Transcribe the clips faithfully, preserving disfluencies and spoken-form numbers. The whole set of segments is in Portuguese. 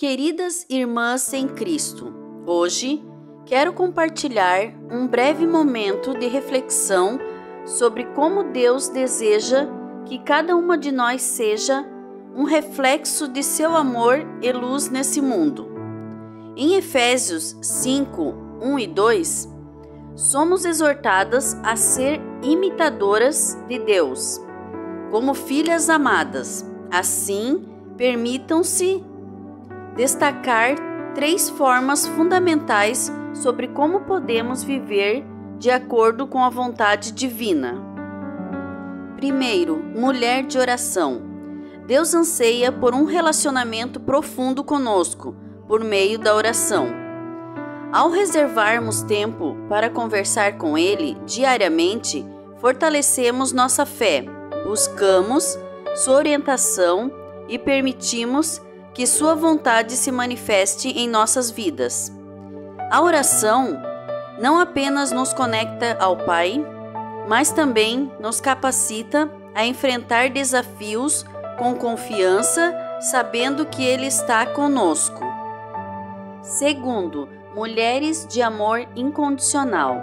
Queridas irmãs em Cristo, hoje quero compartilhar um breve momento de reflexão sobre como Deus deseja que cada uma de nós seja um reflexo de seu amor e luz nesse mundo. Em Efésios cinco, um e dois, somos exortadas a ser imitadoras de Deus, como filhas amadas. Assim, permitam-se destacar três formas fundamentais sobre como podemos viver de acordo com a vontade divina. Primeiro, mulher de oração. Deus anseia por um relacionamento profundo conosco, por meio da oração. Ao reservarmos tempo para conversar com Ele diariamente, fortalecemos nossa fé, buscamos sua orientação e permitimos que sua vontade se manifeste em nossas vidas. A oração não apenas nos conecta ao Pai, mas também nos capacita a enfrentar desafios com confiança, sabendo que Ele está conosco. Segundo, mulheres de amor incondicional.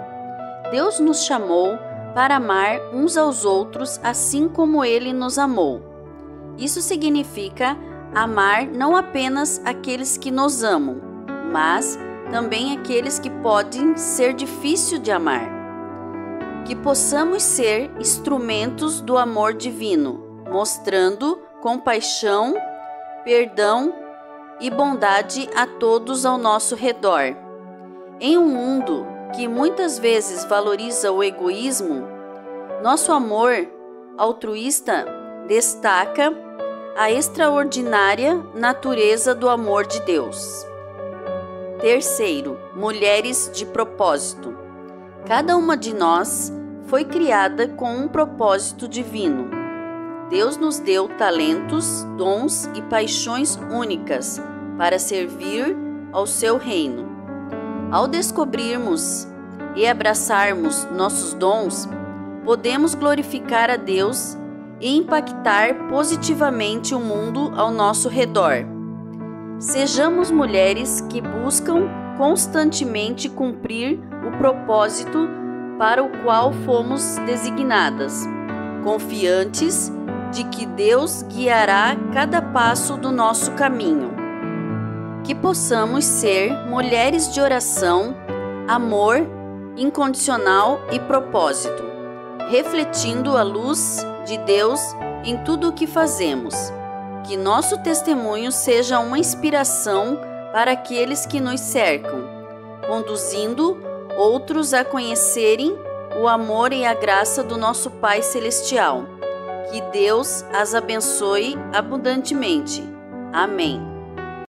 Deus nos chamou para amar uns aos outros assim como Ele nos amou. Isso significa amar não apenas aqueles que nos amam, mas também aqueles que podem ser difícil de amar. Que possamos ser instrumentos do amor divino, mostrando compaixão, perdão e bondade a todos ao nosso redor. Em um mundo que muitas vezes valoriza o egoísmo, nosso amor altruísta destaca a extraordinária natureza do amor de Deus. Terceiro, mulheres de propósito. Cada uma de nós foi criada com um propósito divino. Deus nos deu talentos, dons e paixões únicas para servir ao seu reino. Ao descobrirmos e abraçarmos nossos dons, podemos glorificar a Deus e impactar positivamente o mundo ao nosso redor. Sejamos mulheres que buscam constantemente cumprir o propósito para o qual fomos designadas, confiantes de que Deus guiará cada passo do nosso caminho. Que possamos ser mulheres de oração, amor incondicional e propósito, refletindo a luz de Deus em tudo o que fazemos. Que nosso testemunho seja uma inspiração para aqueles que nos cercam, conduzindo outros a conhecerem o amor e a graça do nosso Pai Celestial. Que Deus as abençoe abundantemente. Amém.